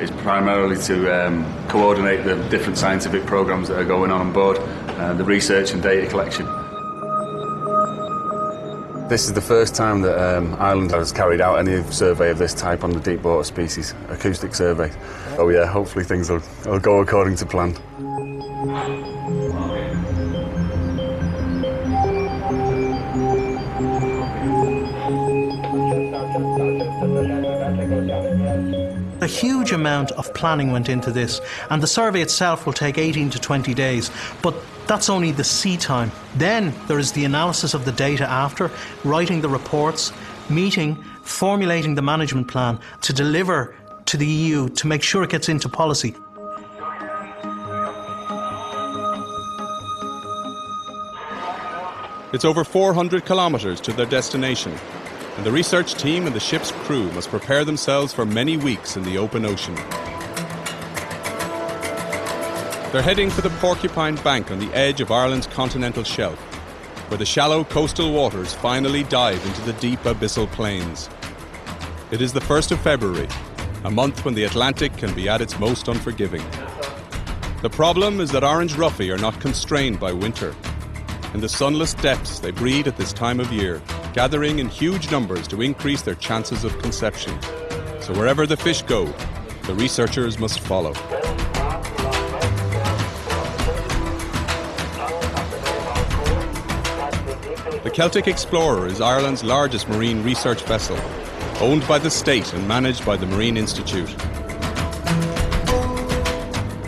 is primarily to coordinate the different scientific programs that are going on board, the research and data collection. This is the first time that Ireland has carried out any survey of this type on the deep water species, acoustic survey. So yeah, hopefully things will go according to plan. A huge amount of planning went into this, and the survey itself will take 18 to 20 days, but that's only the sea time. Then there is the analysis of the data after, writing the reports, meeting, formulating the management plan to deliver to the EU to make sure it gets into policy. It's over 400 kilometres to their destination, and the research team and the ship's crew must prepare themselves for many weeks in the open ocean. They're heading for the Porcupine Bank on the edge of Ireland's continental shelf, where the shallow coastal waters finally dive into the deep abyssal plains. It is the 1st of February, a month when the Atlantic can be at its most unforgiving. The problem is that orange roughy are not constrained by winter. In the sunless depths they breed at this time of year, gathering in huge numbers to increase their chances of conception. So wherever the fish go, the researchers must follow. The Celtic Explorer is Ireland's largest marine research vessel, owned by the state and managed by the Marine Institute.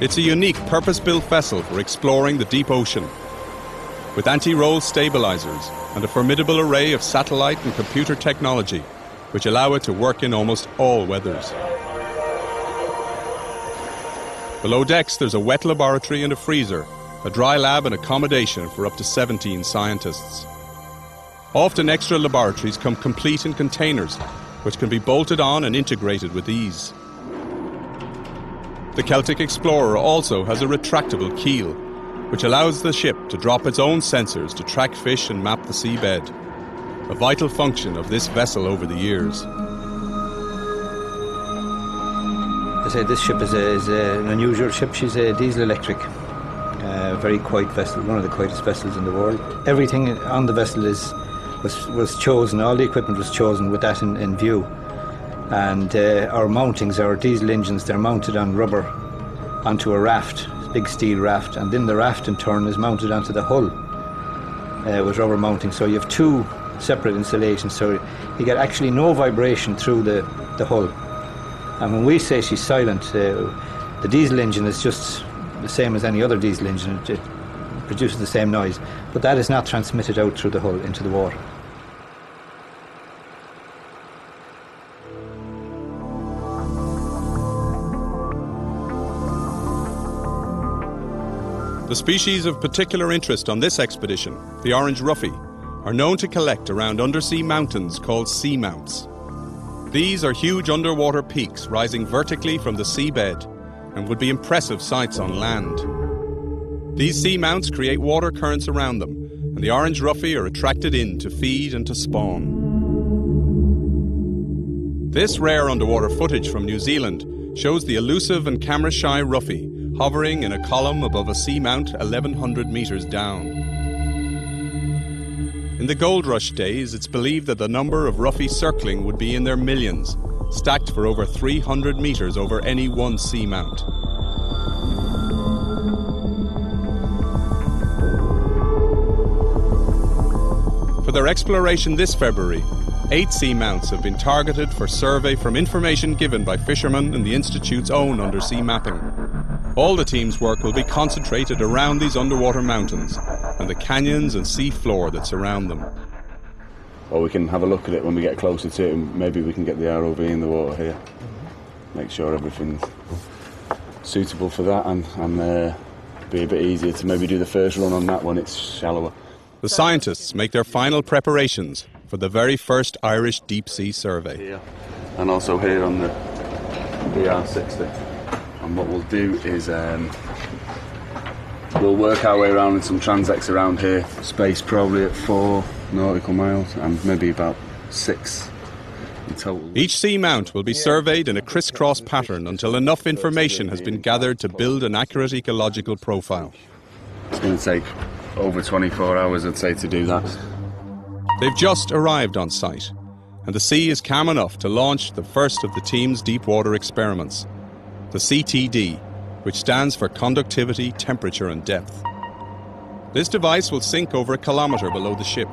It's a unique purpose-built vessel for exploring the deep ocean. With anti-roll stabilizers and a formidable array of satellite and computer technology, which allow it to work in almost all weathers. Below decks there's a wet laboratory and a freezer, a dry lab and accommodation for up to 17 scientists. Often extra laboratories come complete in containers, which can be bolted on and integrated with ease. The Celtic Explorer also has a retractable keel, which allows the ship to drop its own sensors to track fish and map the seabed, a vital function of this vessel over the years. I say this ship is an unusual ship. She's a diesel-electric. Very quiet vessel, one of the quietest vessels in the world. Everything on the vessel was chosen, all the equipment was chosen with that in view. And our mountings, our diesel engines, they're mounted on rubber onto a raft, a big steel raft, and then the raft in turn is mounted onto the hull with rubber mounting. So you have two separate installations, so you get actually no vibration through the hull. And when we say she's silent, the diesel engine is just the same as any other diesel engine, it produces the same noise, but that is not transmitted out through the hull into the water. The species of particular interest on this expedition, the orange roughy, are known to collect around undersea mountains called seamounts. These are huge underwater peaks rising vertically from the seabed, and would be impressive sights on land. These seamounts create water currents around them, and the orange roughy are attracted in to feed and to spawn. This rare underwater footage from New Zealand shows the elusive and camera-shy roughy hovering in a column above a seamount 1,100 metres down. In the gold rush days, it's believed that the number of roughy circling would be in their millions, stacked for over 300 metres over any one seamount. For their exploration this February, 8 seamounts have been targeted for survey from information given by fishermen and the Institute's own undersea mapping. All the team's work will be concentrated around these underwater mountains and the canyons and sea floor that surround them. Or we can have a look at it when we get closer to it, and maybe we can get the ROV in the water here. Make sure everything's suitable for that, and be a bit easier to maybe do the first run on that one. It's shallower. The scientists make their final preparations for the very first Irish deep sea survey. Here, and also here on the BR60. And what we'll do is we'll work our way around in some transects around here. Space probably at 4 nautical miles and maybe about 6 Each sea mount will be surveyed in a crisscross pattern until enough information has been gathered to build an accurate ecological profile. It's going to take over 24 hours, I'd say, to do that. They've just arrived on site, and the sea is calm enough to launch the first of the team's deep water experiments, the CTD, which stands for conductivity, temperature and depth. This device will sink over a kilometre below the ship,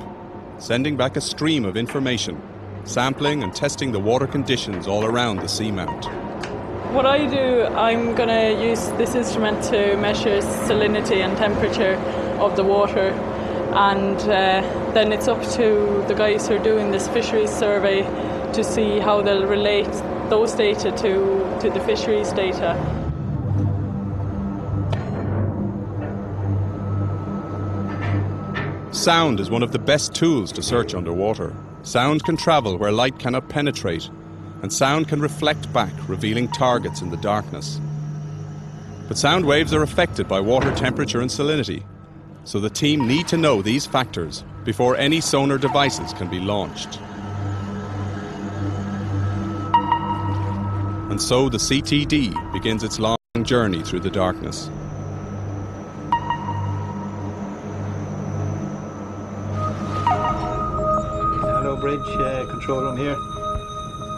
sending back a stream of information, sampling and testing the water conditions all around the seamount. What I do, I'm going to use this instrument to measure salinity and temperature of the water, and then it's up to the guys who are doing this fisheries survey to see how they'll relate those data to the fisheries data. Sound is one of the best tools to search underwater. Sound can travel where light cannot penetrate, and sound can reflect back, revealing targets in the darkness. But sound waves are affected by water temperature and salinity, so the team need to know these factors before any sonar devices can be launched. And so the CTD begins its long journey through the darkness. Bridge control room here.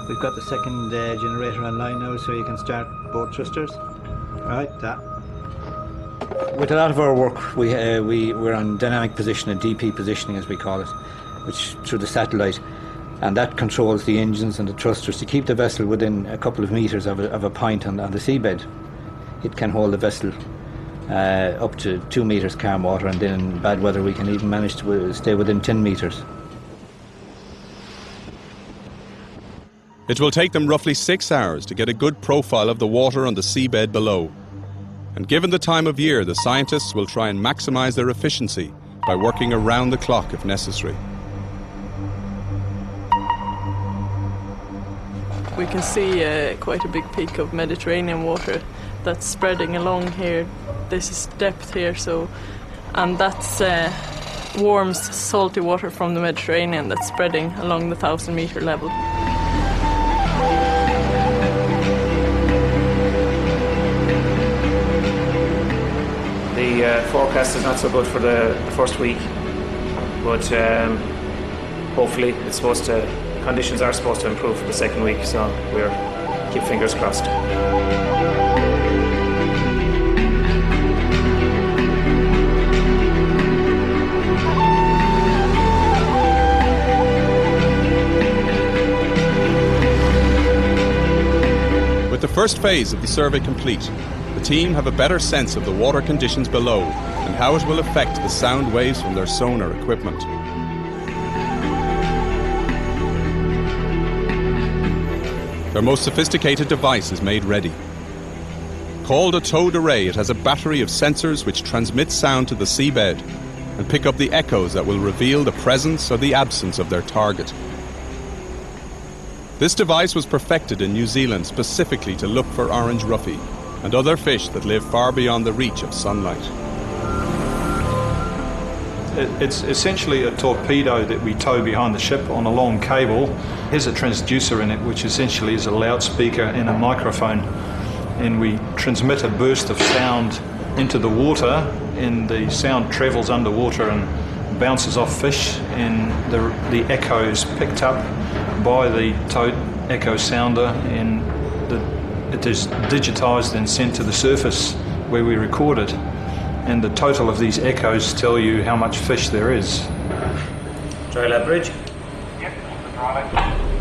We've got the second generator online now, so you can start boat thrusters. Right, that. With a lot of our work, we're on dynamic positioning, DP positioning as we call it, which through the satellite, and that controls the engines and the thrusters to keep the vessel within a couple of metres of a point on the seabed. It can hold the vessel up to 2 metres calm water, and then in bad weather we can even manage to stay within 10 metres. It will take them roughly 6 hours to get a good profile of the water on the seabed below. And given the time of year, the scientists will try and maximise their efficiency by working around the clock if necessary. We can see quite a big peak of Mediterranean water that's spreading along here. This is depth here, so, and that's warm, salty water from the Mediterranean that's spreading along the 1,000-metre level. The forecast is not so good for the first week, but hopefully it's supposed to, conditions are supposed to improve for the second week, so we'll keep fingers crossed. With the first phase of the survey complete, the team have a better sense of the water conditions below and how it will affect the sound waves from their sonar equipment. Their most sophisticated device is made ready. Called a towed array, it has a battery of sensors which transmit sound to the seabed and pick up the echoes that will reveal the presence or the absence of their target. This device was perfected in New Zealand specifically to look for orange roughy and other fish that live far beyond the reach of sunlight. It's essentially a torpedo that we tow behind the ship on a long cable. It has a transducer in it, which essentially is a loudspeaker and a microphone. And we transmit a burst of sound into the water, and the sound travels underwater and bounces off fish, and the echo is picked up by the towed echo sounder, and it is digitised and sent to the surface where we record it, and the total of these echoes tell you how much fish there is. Dry lab bridge. Yep, dry lab.